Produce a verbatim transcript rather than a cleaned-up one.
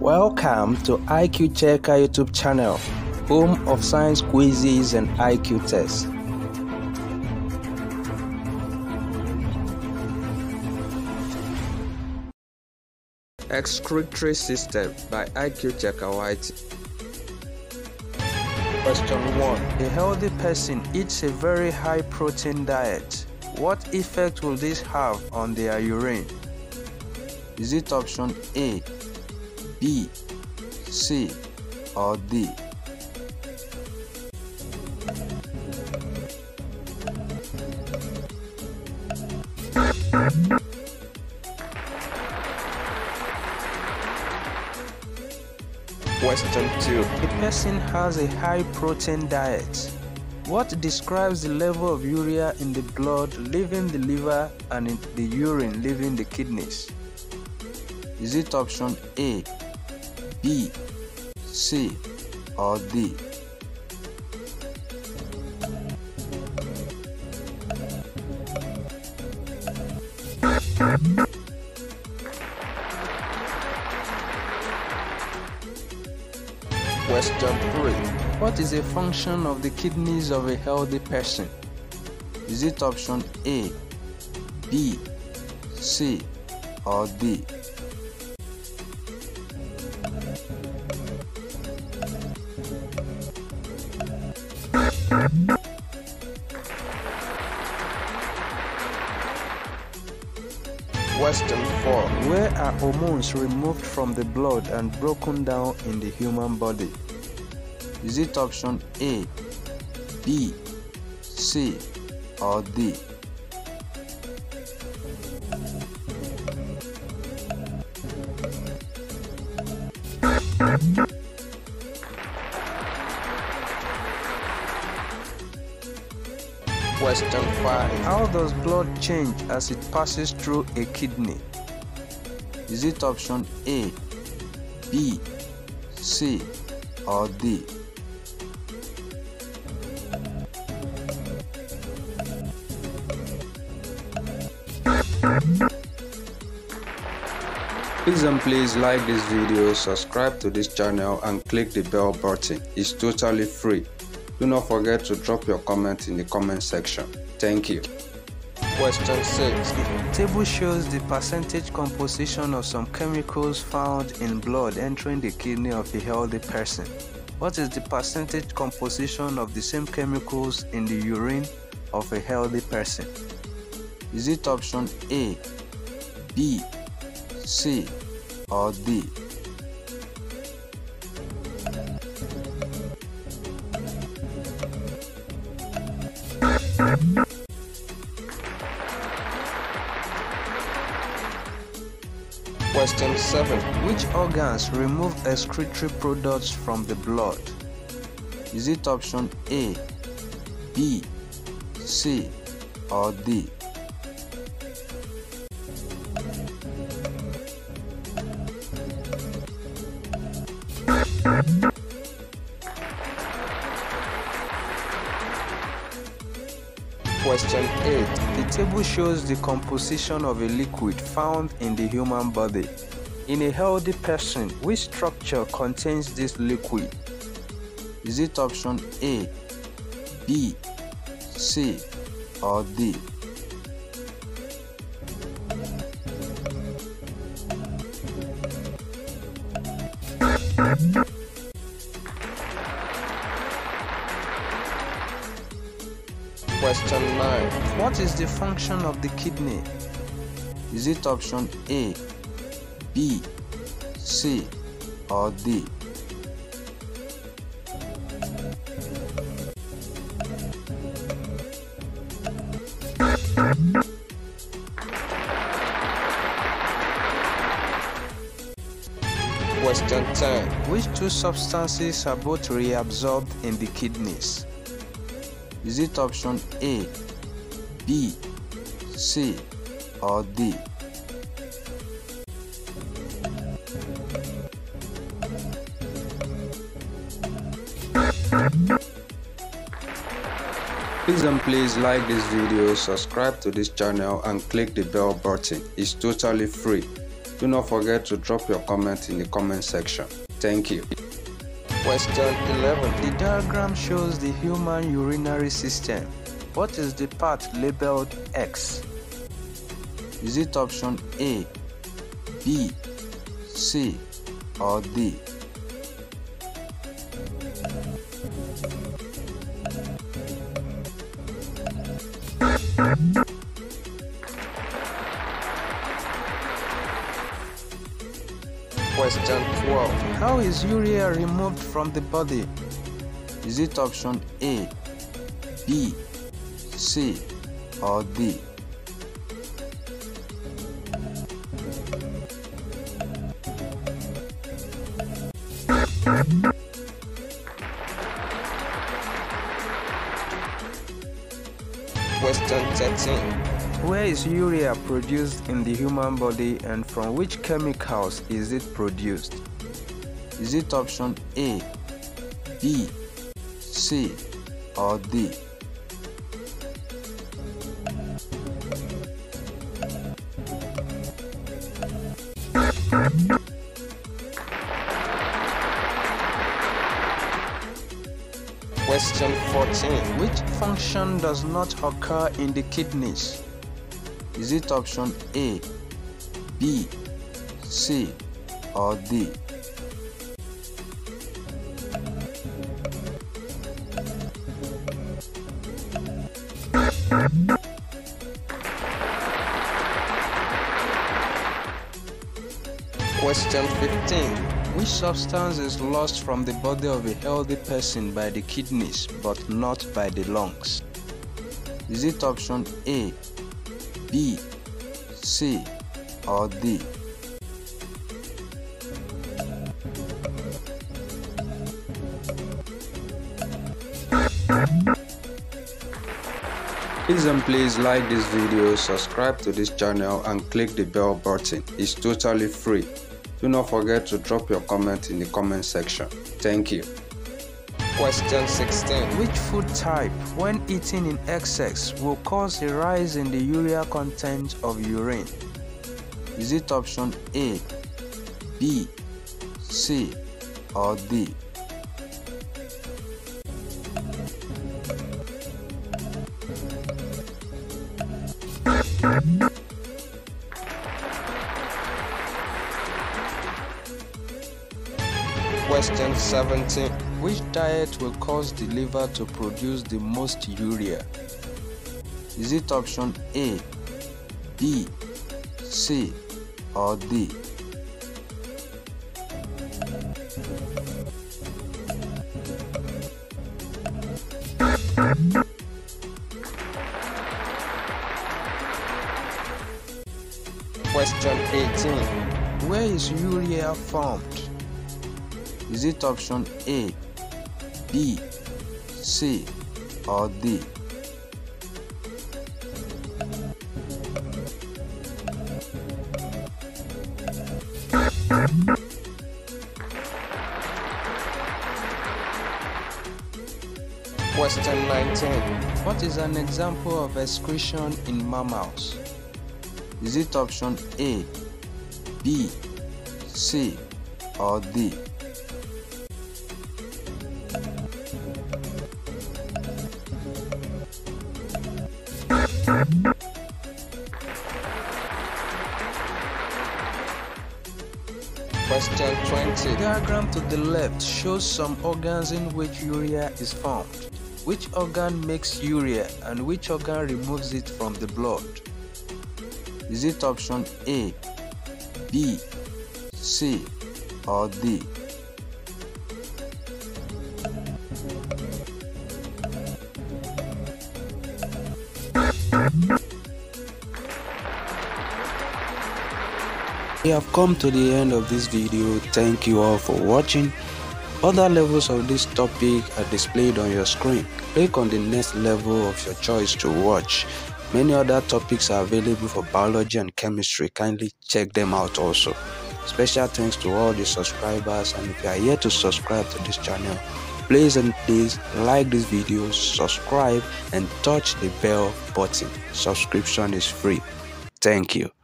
Welcome to I Q Checker YouTube channel, home of science quizzes and I Q tests. Excretory System by I Q Checker White. Question one. A healthy person eats a very high protein diet. What effect will this have on their urine? Is it option A, B, C, or D? Question two. A person has a high protein diet. What describes the level of urea in the blood leaving the liver and in the urine leaving the kidneys? Is it option A, B, C, or D? Question three. What is a function of the kidneys of a healthy person? Is it option A, B, C, or D? Question four. Where are hormones removed from the blood and broken down in the human body? Is it option A, B, C, or D? Question five. How does blood change as it passes through a kidney? Is it option A, B, C, or D? Please and please like this video, subscribe to this channel and click the bell button. It's totally free. Do not forget to drop your comment in the comment section. Thank you. Question six. The table shows the percentage composition of some chemicals found in blood entering the kidney of a healthy person. What is the percentage composition of the same chemicals in the urine of a healthy person? Is it option A, B, C, or D? Question seven. Which organs remove excretory products from the blood? Is it option A, B, C, or D? Question eight. The table shows the composition of a liquid found in the human body. In a healthy person, which structure contains this liquid? Is it option A, B, C, or D? Question nine. What is the function of the kidney? Is it option A, B, C, or D? Question ten. Which two substances are both reabsorbed in the kidneys? Is it option A, B, C, or D? Please and please like this video, subscribe to this channel and click the bell button. It's totally free. Do not forget to drop your comment in the comment section. Thank you. Question eleven. The diagram shows the human urinary system. What is the part labeled X? Is it option A, B, C, or D? Question twelve. How is urea removed from the body? Is it option A, B, C, or D? Question thirteen. Where is urea produced in the human body and from which chemicals is it produced? Is it option A, B, C, or D? Question fourteen. Which function does not occur in the kidneys? Is it option A, B, C, or D? Question fifteen. Which substance is lost from the body of a healthy person by the kidneys but not by the lungs? Is it option A, B, C, or D? Please and please like this video, subscribe to this channel and click the bell button. It's totally free. Do not forget to drop your comment in the comment section. Thank you. Question sixteen. Which food type, when eaten in excess, will cause a rise in the urea content of urine? Is it option A, B, C, or D? Question seventeen. Which diet will cause the liver to produce the most urea? Is it option A, B, C, or D? Question eighteen. Where is urea formed? Is it option A, B, C, or D? Question nineteen. What is an example of excretion in mammals? Is it option A, B, C, or D? Question twenty. The diagram to the left shows some organs in which urea is formed. Which organ makes urea and which organ removes it from the blood? Is it option A, B, C, or D? We have come to the end of this video. Thank you all for watching. Other levels of this topic are displayed on your screen. Click on the next level of your choice to watch. Many other topics are available for biology and chemistry. Kindly check them out also. Special thanks to all the subscribers, and if you are yet to subscribe to this channel, please and please like this video, subscribe and touch the bell button. Subscription is free. Thank you.